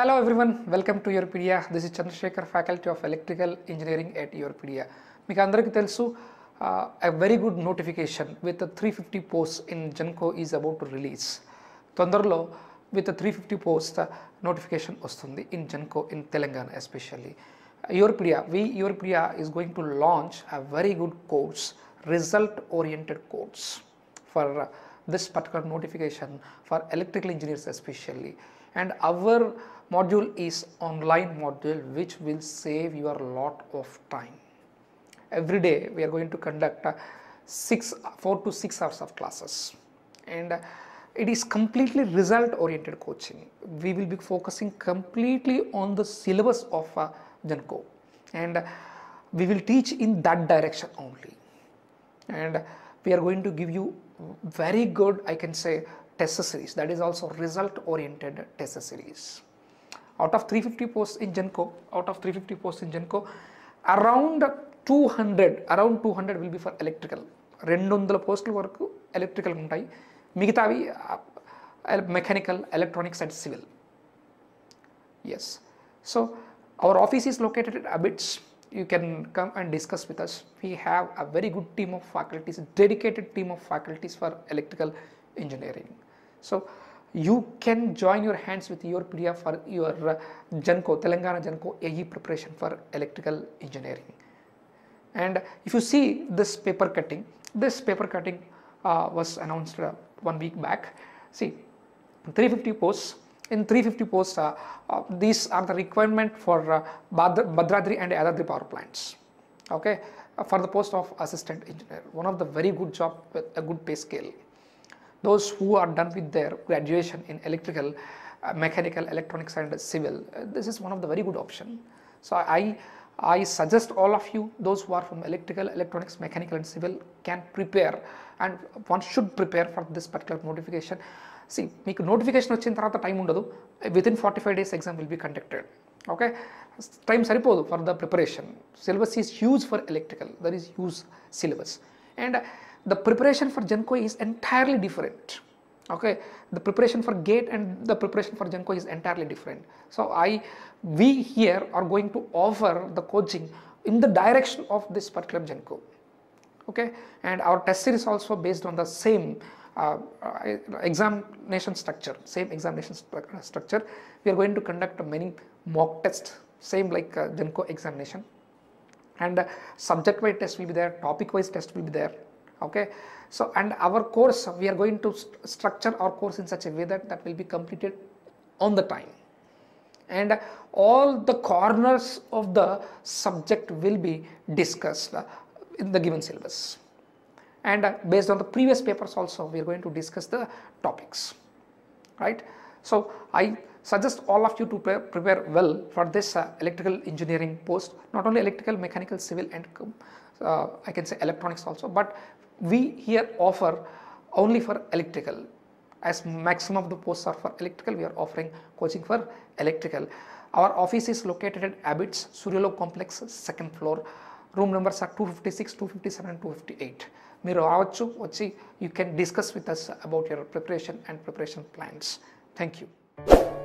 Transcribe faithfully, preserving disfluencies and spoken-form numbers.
Hello everyone, welcome to YourPedia. This is Chandrasekhar, Faculty of Electrical Engineering at YourPedia. Mikandrak telsu uh, a very good notification with the three fifty post in Janko is about to release. Tondarlo with the three fifty post uh, notification ostundi in Janko in Telangana especially. Uh, YourPedia, we YourPedia is going to launch a very good course, result-oriented course for uh, this particular notification for electrical engineers especially. And our module is online module which will save you a lot of time. Every day we are going to conduct uh, six, four to six hours of classes, and uh, it is completely result oriented coaching. We will be focusing completely on the syllabus of uh, Janko, and uh, we will teach in that direction only, and uh, we are going to give you very good, I can say, test series, that is also result oriented test series. Out of three fifty posts in Janko, out of three fifty posts in Janko, around two hundred, around two hundred will be for electrical. two hundred postal work electrical untai, migitavi mechanical, electronics and civil. Yes. So our office is located at Abids. You can come and discuss with us. We have a very good team of faculties, dedicated team of faculties for electrical engineering. So you can join your hands with YourPedia for your uh, Janko, Telangana Janko A E preparation for electrical engineering. And if you see this paper cutting, this paper cutting uh, was announced uh, one week back. See, three fifty posts. In three fifty posts, uh, uh, these are the requirement for uh, Badr Badradri and Adadri power plants. Okay, uh, for the post of assistant engineer, one of the very good job with a good pay scale. Those who are done with their graduation in electrical, uh, mechanical, electronics and civil, uh, this is one of the very good option. So I, I suggest all of you, those who are from electrical, electronics, mechanical and civil, can prepare, and one should prepare for this particular notification. See, meeku notification vachin tarvata time undadu, within forty-five days exam will be conducted. Okay, time saripodu for the preparation. Syllabus is huge for electrical, there is huge syllabus, and uh, the preparation for Janko is entirely different. Okay, the preparation for GATE and the preparation for Janko is entirely different. So I, we here are going to offer the coaching in the direction of this particular Janko. Okay, and our test series also based on the same uh, examination structure, same examination st structure. We are going to conduct many mock tests, same like uh, Janko examination, and uh, subject wise test will be there, topic wise test will be there. Okay, so and our course, we are going to st structure our course in such a way that that will be completed on the time, and uh, all the corners of the subject will be discussed uh, in the given syllabus, and uh, based on the previous papers also we are going to discuss the topics, right? So I suggest all of you to pre prepare well for this uh, electrical engineering post, not only electrical, mechanical, civil and uh, I can say electronics also, but we here offer only for electrical. As maximum of the posts are for electrical, we are offering coaching for electrical. Our office is located at Abids, Suryalo Complex, second floor. Room numbers are two fifty-six, two fifty-seven and two fifty-eight. Meeru avachu vachi, you can discuss with us about your preparation and preparation plans. Thank you.